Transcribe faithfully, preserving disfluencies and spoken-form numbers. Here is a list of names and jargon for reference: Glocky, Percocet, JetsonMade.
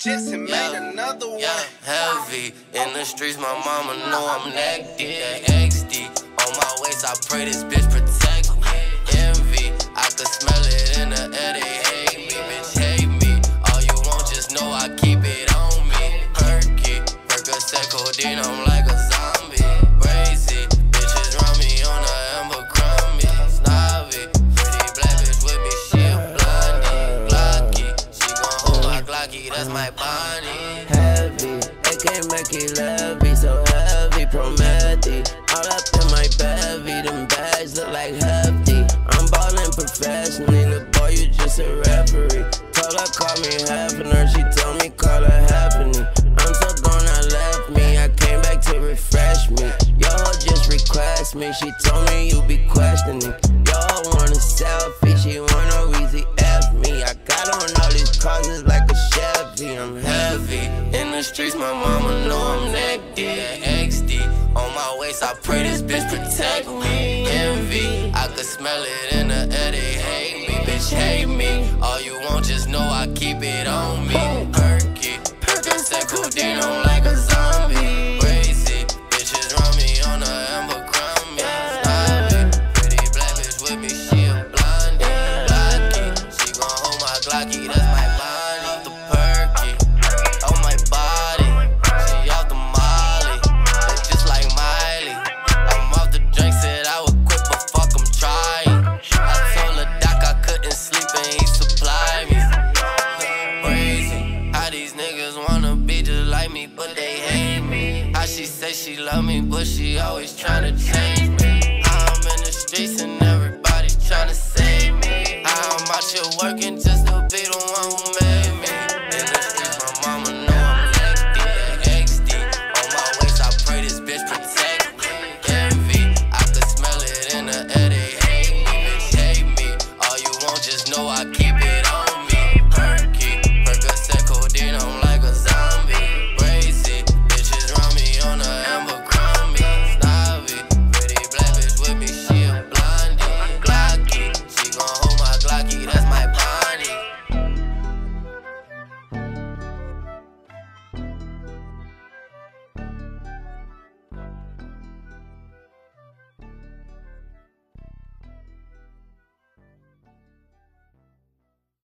Jetson made yeah, another one. Yeah, heavy in the streets, my mama know I'm naked. X D on my waist, I pray this bitch protect me. Envy, I can smell it in the air. They hate me, bitch hate me. All you want, just know I keep it on me. Perky, Percocet, codeine, I'm like a zombie. Crazy bitches run me on the ember crummy. Snobby, pretty black bitch with me, she a blondie. Glocky, she gon' hold my Glocky, that's my Bonnie. Heavy, it can't make it levy, so heavy, Promethee. All up in my bevy, them bags look like hefty. I'm ballin' professionally, look boy, you just a referee. Told her call me Hefner, she told me call her Heffany. I'm so gone, I left me, I came back to refresh me. Yo, just request me, she told me you be questioning. Yo, want a selfie, she want no easy F me. I got on all these causes like a Chevy, I'm heavy. In the streets, my mama know I'm naked. On my waist, I pray this bitch protect me. Envy, I could smell it in the air. They hate me, bitch hate me. All you want, just know I keep it on me. Perky, Percocet, codeine, I'm like a zombie. Crazy, bitches run me on the ember crummy. Snobby, pretty black bitch with me, she a blondie. Glocky, she gon' hold my Glocky, that's my Bonnie. Off the Perky, on my body, she off the molly. But they hate me. How she say she love me, but she always tryna change me. I'm in the streets and